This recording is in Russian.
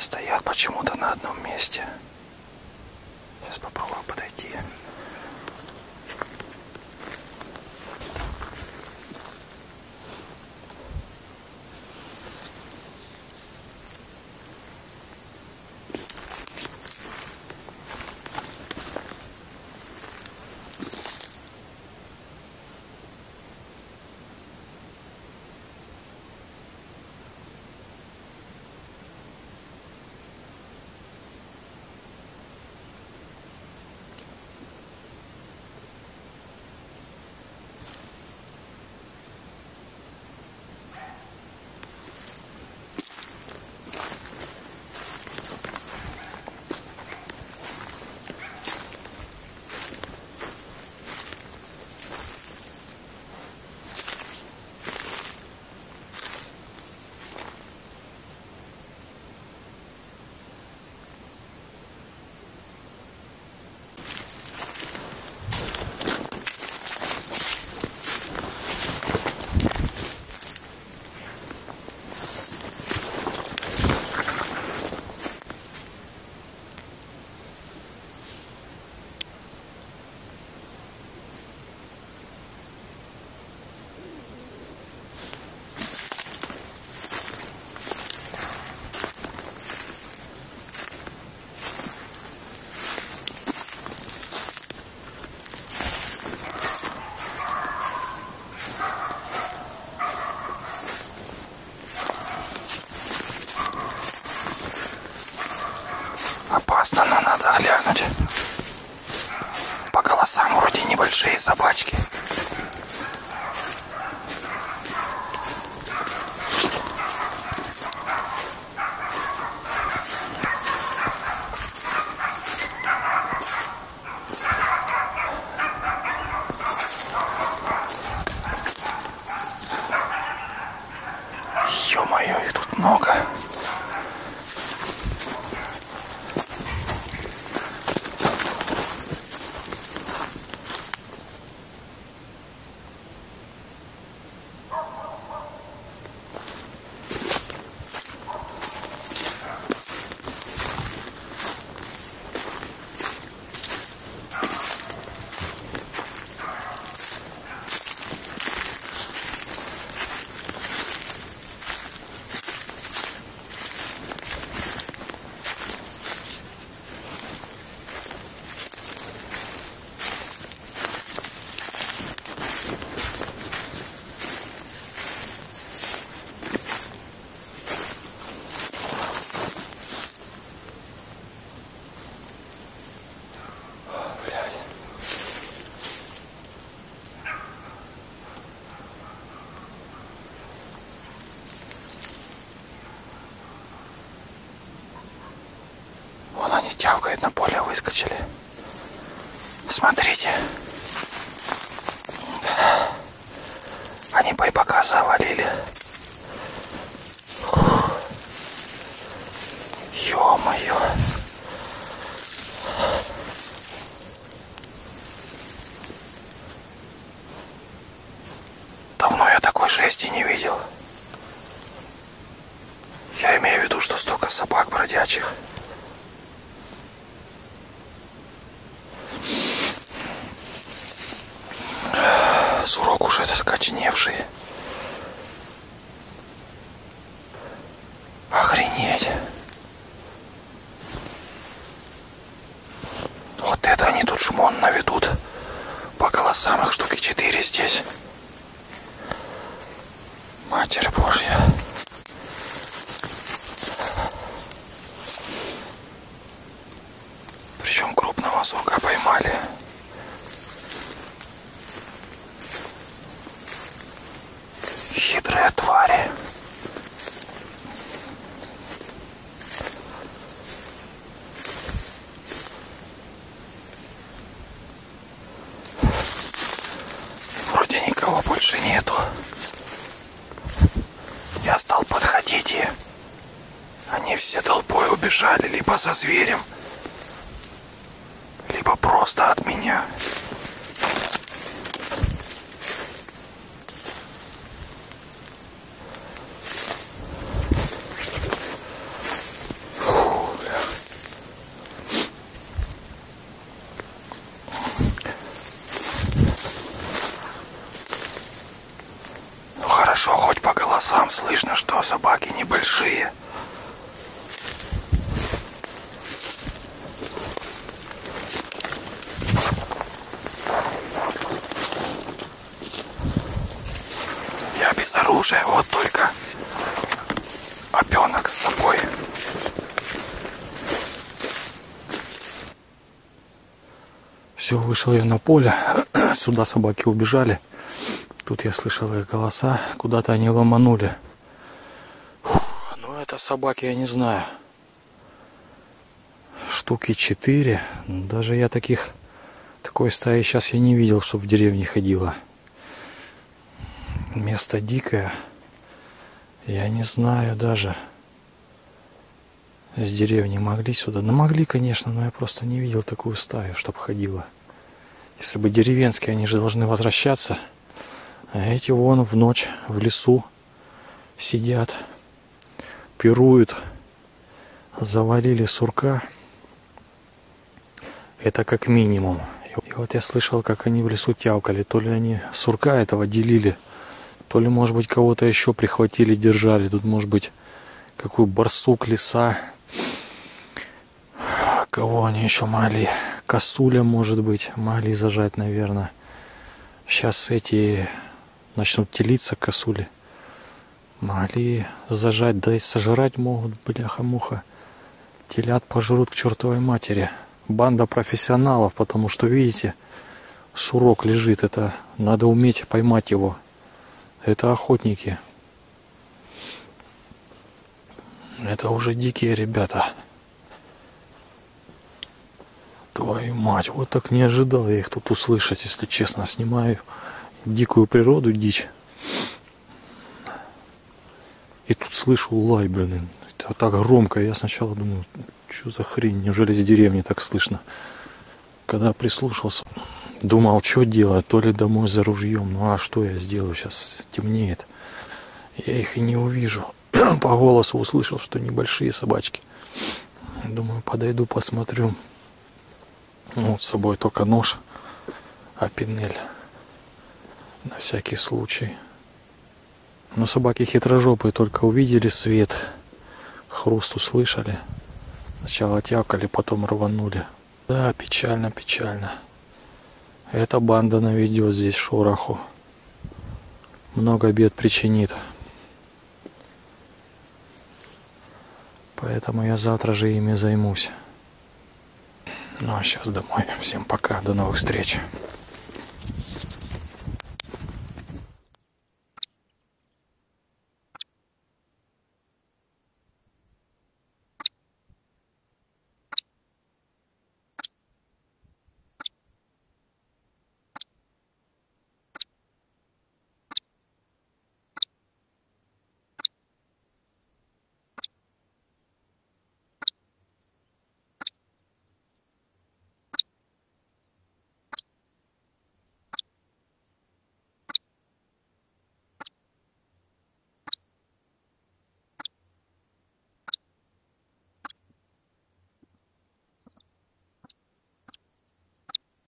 стоят почему-то на одном месте. Сейчас попробую подойти. Опасно, но надо глянуть. По голосам вроде небольшие собачки. Ё-моё, их тут много. Тявкает, на поле выскочили. Смотрите. Они байбака завалили. Ё-моё. Давно я такой жести не видел. Я имею в виду, что столько собак бродячих. Сурок уже закоченевший. Охренеть. Вот это они тут шмон наведут. По голосам их штуки 4 здесь. Матерь Божья. Причем крупного сурка поймали. Хитрые твари. Вроде никого больше нету. Я стал подходить, и они все толпой убежали либо за зверем, либо просто от меня. голосам слышно, что собаки небольшие. Я без оружия, вот только опенок с собой. Все, вышел я на поле, сюда собаки убежали. Тут я слышал их голоса, куда-то они ломанули. Фух, ну это собаки, я не знаю. Штуки 4. Даже я такой стаи сейчас я не видел, чтобы в деревне ходила. Место дикое. Я не знаю даже. С деревни могли сюда. Ну могли, конечно, но я просто не видел такую стаю, чтобы ходила. Если бы деревенские, они же должны возвращаться. А эти вон в ночь в лесу сидят, пируют, завалили сурка. Это как минимум. И вот я слышал, как они в лесу тявкали. То ли они сурка этого делили, то ли, может быть, кого-то еще прихватили, держали. Тут, может быть, какой барсук, лиса. Кого они еще могли? Косуля, может быть, могли зажать, наверное. Сейчас эти... начнут телиться косули. Могли зажать, да и сожрать могут, бляха-муха. Телят пожрут к чертовой матери. Банда профессионалов, потому что, видите, сурок лежит. Это надо уметь поймать его. Это охотники. Это уже дикие ребята. Твою мать, вот так не ожидал я их тут услышать, если честно. Снимаю дикую природу, дичь. И тут слышу лай, блин. Это так громко. Я сначала думаю, что за хрень? Неужели из деревни так слышно? Когда прислушался, думал, что делать? То ли домой за ружьем. Ну а что я сделаю? Сейчас темнеет. Я их и не увижу. По голосу услышал, что небольшие собачки. Думаю, подойду, посмотрю. Вот с собой только нож, а пинель на всякий случай. Но собаки хитрожопые, только увидели свет, хруст услышали. Сначала тявкали, потом рванули. Да, печально, печально. Эта банда наведет здесь шороху. Много бед причинит. Поэтому я завтра же ими займусь. Ну а сейчас домой. Всем пока, до новых встреч.